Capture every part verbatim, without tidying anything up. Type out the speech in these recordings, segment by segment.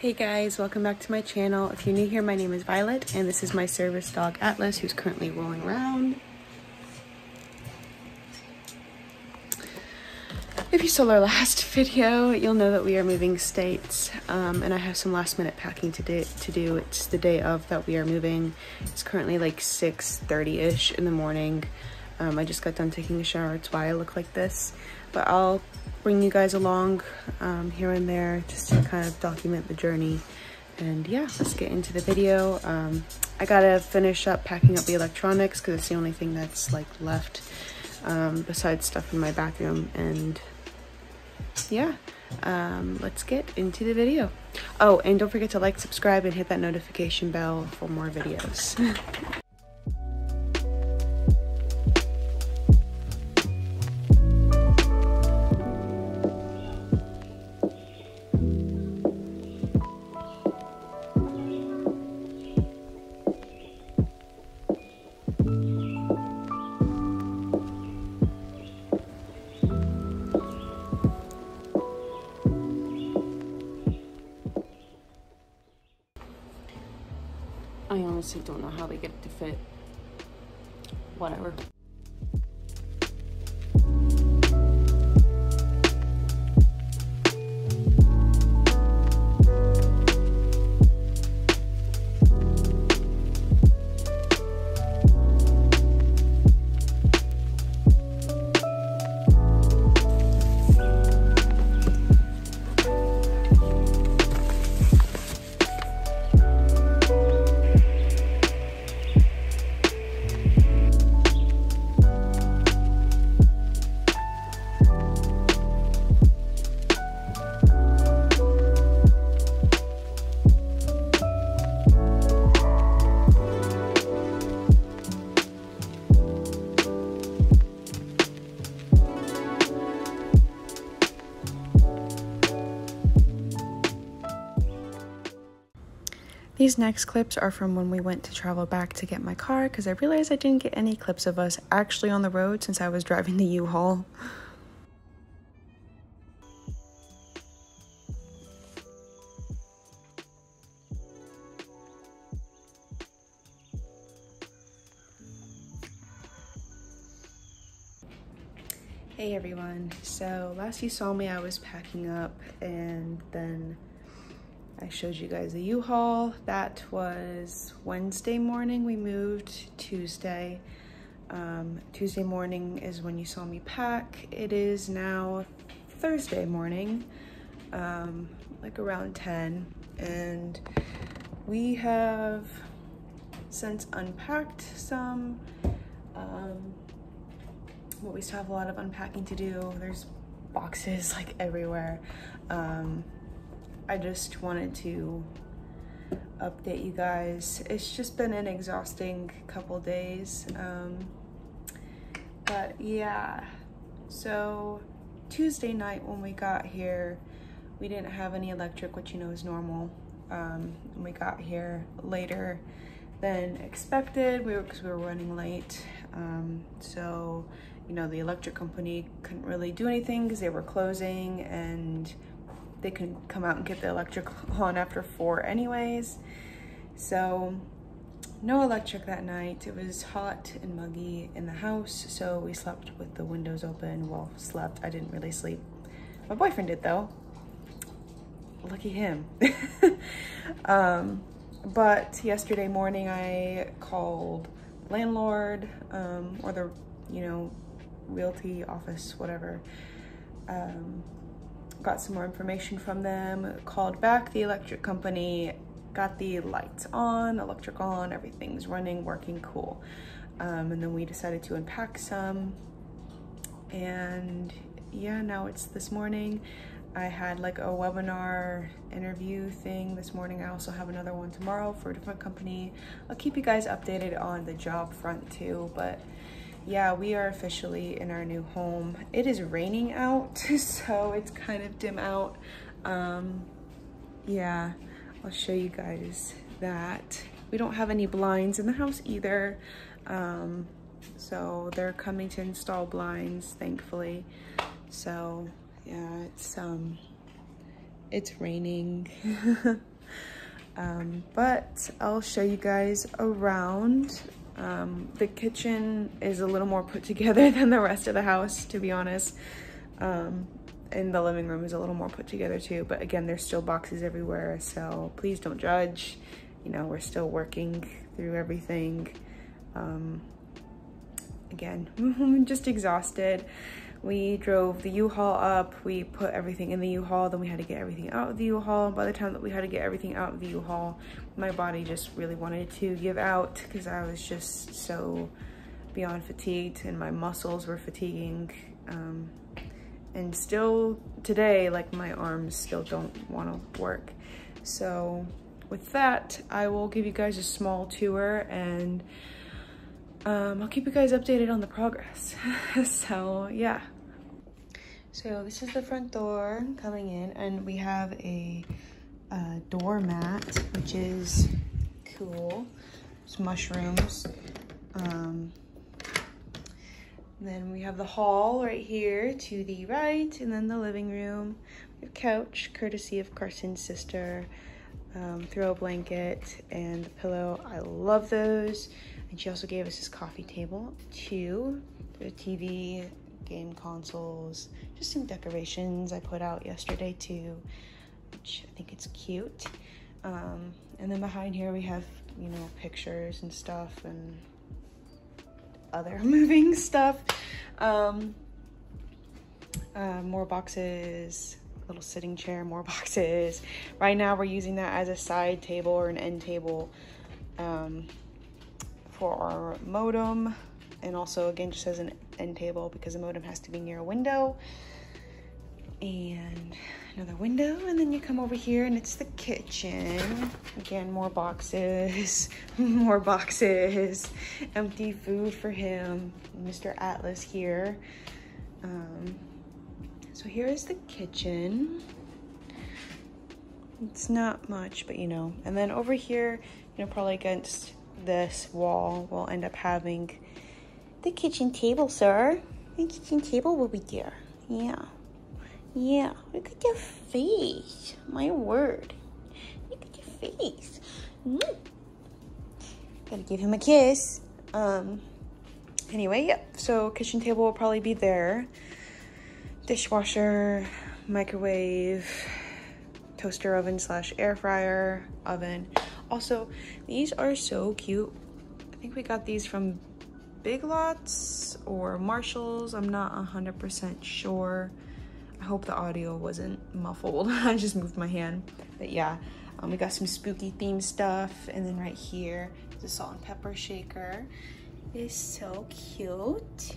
Hey guys, welcome back to my channel. If you're new here, my name is Violet and this is my service dog Atlas, who's currently rolling around. If you saw our last video, you'll know that we are moving states um, and I have some last minute packing to do, to do. It's the day of that we are moving. It's currently like six thirty-ish in the morning. Um, I just got done taking a shower. It's why I look like this, but I'll bring you guys along um, here and there just to kind of document the journey. And yeah, let's get into the video. Um, I gotta finish up packing up the electronics because it's the only thing that's like left um, besides stuff in my bathroom. And yeah, um, let's get into the video. Oh, and don't forget to like, subscribe, and hit that notification bell for more videos. I honestly don't know how they get it to fit. Whatever. These next clips are from when we went to travel back to get my car because I realized I didn't get any clips of us actually on the road since I was driving the U-Haul. Hey everyone, so last you saw me I was packing up and then I showed you guys the U-Haul. That was Wednesday morning. We moved Tuesday. Um, Tuesday morning is when you saw me pack. It is now Thursday morning, um, like around ten. And we have since unpacked some, um, but we still have a lot of unpacking to do. There's boxes like everywhere. Um, I just wanted to update you guys. It's just been an exhausting couple days, um, but yeah. So Tuesday night when we got here, we didn't have any electric, which you know is normal. Um, and we got here later than expected. We were because we were running late, um, so you know the electric company couldn't really do anything because they were closing and they can come out and get the electric on after four anyways. So no electric that night. It was hot and muggy in the house, so we slept with the windows open. Well, slept, I didn't really sleep. My boyfriend did though. Lucky him. um, but yesterday morning I called landlord um, or the, you know, realty office, whatever. Um, got some more information from them, called back the electric company, got the lights on, electric on, everything's running, working, cool. Um, and then we decided to unpack some. And yeah, now it's this morning. I had like a webinar interview thing this morning. I also have another one tomorrow for a different company. I'll keep you guys updated on the job front too, but yeah, we are officially in our new home. It is raining out, so it's kind of dim out. Um, yeah, I'll show you guys that. We don't have any blinds in the house either. Um, so they're coming to install blinds, thankfully. So yeah, it's, um, it's raining. Um, but I'll show you guys around. Um, the kitchen is a little more put together than the rest of the house, to be honest. Um, and the living room is a little more put together too, but again, there's still boxes everywhere, so please don't judge. You know, we're still working through everything. Um, again, just exhausted. We drove the U-Haul up, we put everything in the U-Haul, then we had to get everything out of the U-Haul. By the time that we had to get everything out of the U-Haul, my body just really wanted to give out because I was just so beyond fatigued and my muscles were fatiguing. Um, and still today, like my arms still don't want to work. So with that, I will give you guys a small tour and Um, I'll keep you guys updated on the progress. So yeah. So this is the front door coming in, and we have a, a doormat, which is cool. It's mushrooms. Um, then we have the hall right here to the right, and then the living room. We have a couch, courtesy of Carson's sister. Um, throw blanket and the pillow. I love those. And she also gave us this coffee table too. The T V, game consoles, just some decorations I put out yesterday too, which I think it's cute. Um, and then behind here we have, you know, pictures and stuff and other moving stuff. Um, uh, more boxes, little sitting chair, more boxes. Right now we're using that as a side table or an end table. Um, for our modem, and also again just as an end table because the modem has to be near a window, and another window. And then you come over here and it's the kitchen. Again, more boxes, more boxes, empty food for him, Mister Atlas here. Um, so here is the kitchen. It's not much, but you know. And then over here, you know, probably against this wall will end up having the kitchen table, sir. The kitchen table will be there. Yeah. Yeah. Look at your face. My word. Look at your face. Mm. Gotta give him a kiss. Um, anyway, yep. Yeah. So kitchen table will probably be there. Dishwasher, microwave, toaster oven slash air fryer oven. Also, these are so cute. I think we got these from Big Lots or Marshalls. I'm not one hundred percent sure. I hope the audio wasn't muffled. I just moved my hand. But yeah, um, we got some spooky themed stuff. And then right here, the salt and pepper shaker. It's so cute.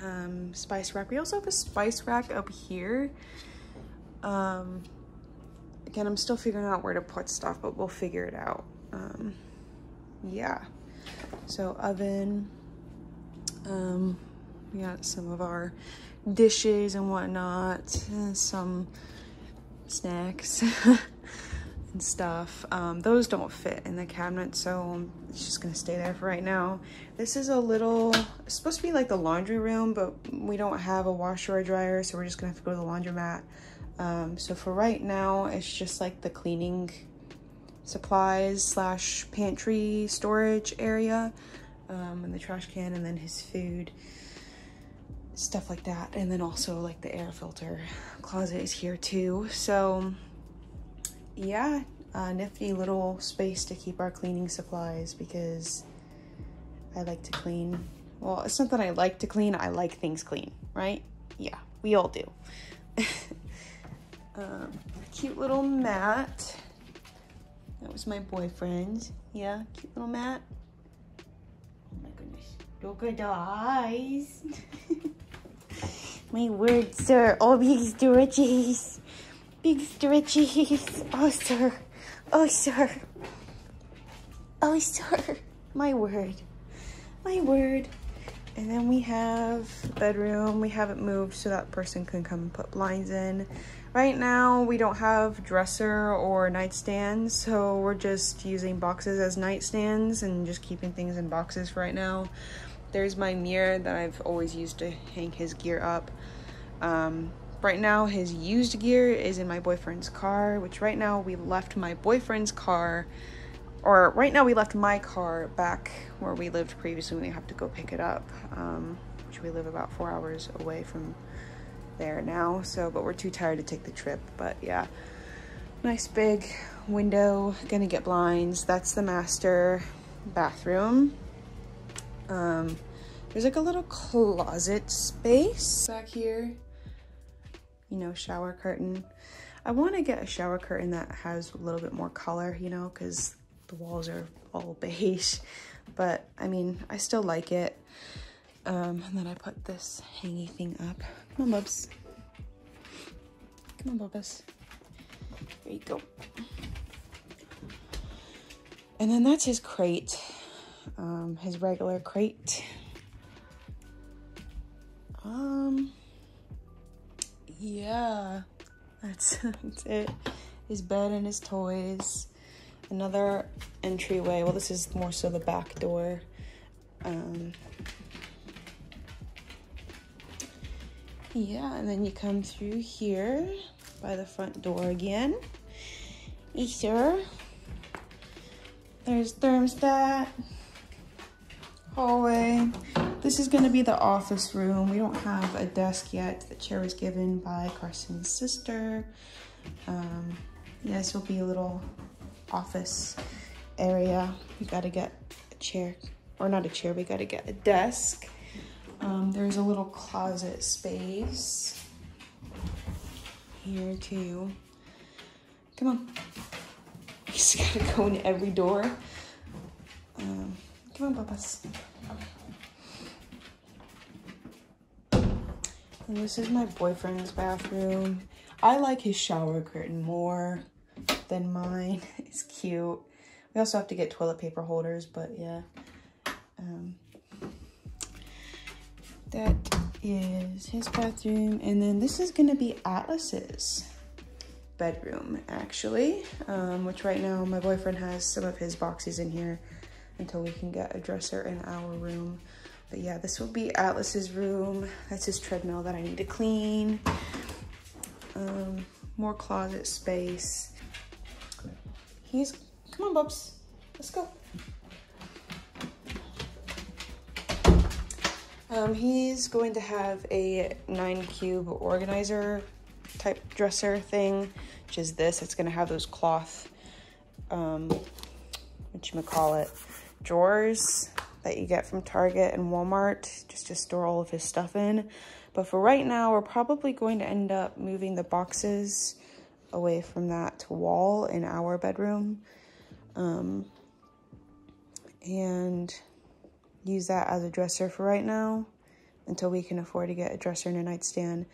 Um, spice rack. We also have a spice rack up here. Um... Again, I'm still figuring out where to put stuff, but we'll figure it out. Um, yeah. So, oven. Um, we got some of our dishes and whatnot. And some snacks and stuff. Um, those don't fit in the cabinet, so it's just going to stay there for right now. This is a little... It's supposed to be like the laundry room, but we don't have a washer or dryer, so we're just going to have to go to the laundromat. Um, so for right now, it's just like the cleaning supplies slash pantry storage area, um, and the trash can, and then his food, stuff like that. And then also like the air filter closet is here too. So yeah, a nifty little space to keep our cleaning supplies because I like to clean. Well, it's not that I like to clean. I like things clean, right? Yeah, we all do. Um, cute little mat. That was my boyfriend's. Yeah, cute little mat. Oh my goodness. Look at the eyes. My word, sir. Oh, big stretches. Big stretches. Oh, sir. Oh, sir. Oh, sir. My word. My word. And then we have the bedroom. We haven't moved so that person can come and put blinds in. Right now, we don't have dresser or nightstands, so we're just using boxes as nightstands and just keeping things in boxes for right now. There's my mirror that I've always used to hang his gear up. Um, Right now, his used gear is in my boyfriend's car, which right now we left my boyfriend's car, or right now we left my car back where we lived previously when we have to go pick it up, um, which we live about four hours away from there now, so, but we're too tired to take the trip, but yeah. Nice big window, gonna get blinds. That's the master bathroom. Um, there's like a little closet space back here. You know, shower curtain. I want to get a shower curtain that has a little bit more color, you know, because the walls are all beige, but I mean, I still like it. Um, and then I put this hangy thing up. Come on, Bubs. Come on, Bubs. There you go. And then that's his crate, um, his regular crate. Um, yeah, that's, that's it. His bed and his toys. Another entryway. Well, this is more so the back door. Um, yeah, and then you come through here by the front door again. Easter. There's thermostat. Hallway. This is going to be the office room. We don't have a desk yet. The chair was given by Carson's sister. Um, yeah, this will be a little office area. We got to get a chair, or not a chair, we got to get a desk. Um, there's a little closet space here too. Come on. You just got to go in every door. Um, come on, Papas. And this is my boyfriend's bathroom. I like his shower curtain more than mine. It's cute. We also have to get toilet paper holders, but yeah. Um, that is his bathroom. And then this is gonna be Atlas's bedroom, actually, um, which right now my boyfriend has some of his boxes in here until we can get a dresser in our room. But yeah, this will be Atlas's room. That's his treadmill that I need to clean. Um, more closet space. He's, come on, Bubs, let's go. Um, he's going to have a nine cube organizer type dresser thing, which is this. It's gonna have those cloth, um, whatchamacallit, drawers that you get from Target and Walmart just to store all of his stuff in. But for right now, we're probably going to end up moving the boxes away from that wall in our bedroom, um, and use that as a dresser for right now until we can afford to get a dresser and a nightstand.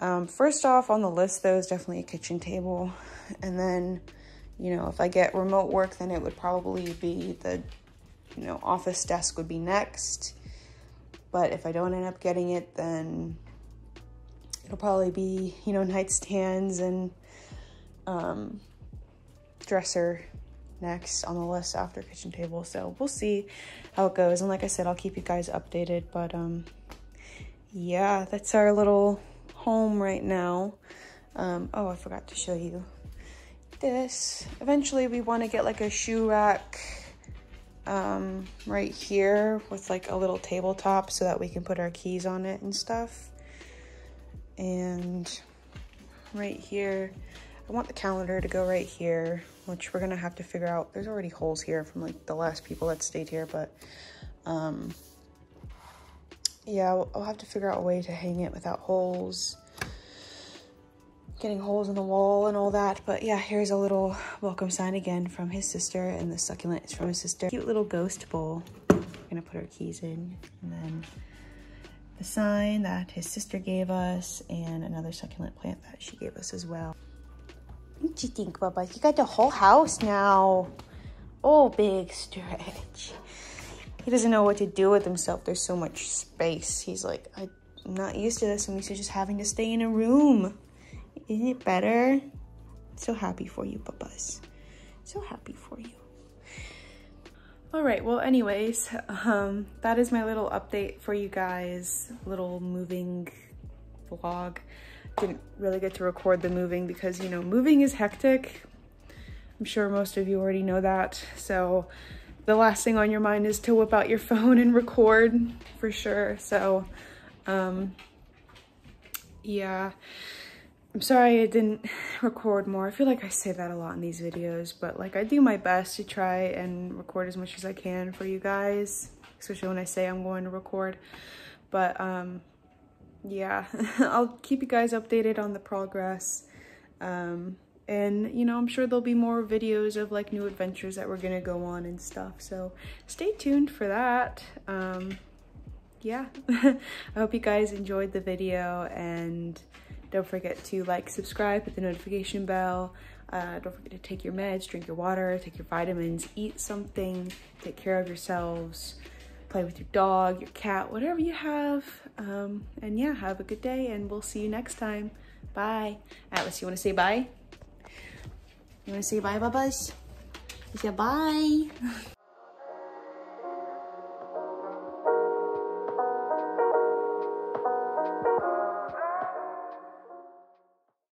Um, first off on the list though is definitely a kitchen table, and then, you know, if I get remote work, then it would probably be the, you know, office desk would be next. But if I don't end up getting it, then it'll probably be, you know, nightstands and um, dresser next on the list after kitchen table. So we'll see how it goes. And like I said, I'll keep you guys updated, but um, yeah, that's our little home right now. Um, oh, I forgot to show you this. Eventually we want to get like a shoe rack um, right here with like a little tabletop so that we can put our keys on it and stuff. And right here, I want the calendar to go right here, which we're gonna have to figure out. There's already holes here from like the last people that stayed here, but um, yeah, I'll, I'll have to figure out a way to hang it without holes, getting holes in the wall and all that. But yeah, here's a little welcome sign again from his sister, and the succulent is from his sister. Cute little ghost bowl. We're gonna put our keys in, and then the sign that his sister gave us, and another succulent plant that she gave us as well. What do you think, Bubba? You got the whole house now. Oh, big stretch. He doesn't know what to do with himself. There's so much space. He's like, I'm not used to this. I'm used to just having to stay in a room. Isn't it better? I'm so happy for you, Bubba's. So happy for you. All right, well, anyways, um, that is my little update for you guys, little moving vlog. didn't really get to record the moving because, you know, moving is hectic. I'm sure most of you already know that. So the last thing on your mind is to whip out your phone and record for sure. So um, yeah, I'm sorry I didn't record more. I feel like I say that a lot in these videos, but like I do my best to try and record as much as I can for you guys, especially when I say I'm going to record. But um, yeah, I'll keep you guys updated on the progress. Um, And, you know, I'm sure there'll be more videos of like new adventures that we're gonna go on and stuff. So stay tuned for that. Um, yeah, I hope you guys enjoyed the video, and don't forget to like, subscribe, hit the notification bell. Uh, don't forget to take your meds, drink your water, take your vitamins, eat something, take care of yourselves, play with your dog, your cat, whatever you have. Um, and yeah, have a good day, and we'll see you next time. Bye. Atlas, you wanna say bye? You wanna say bye, Bubba's? You say bye.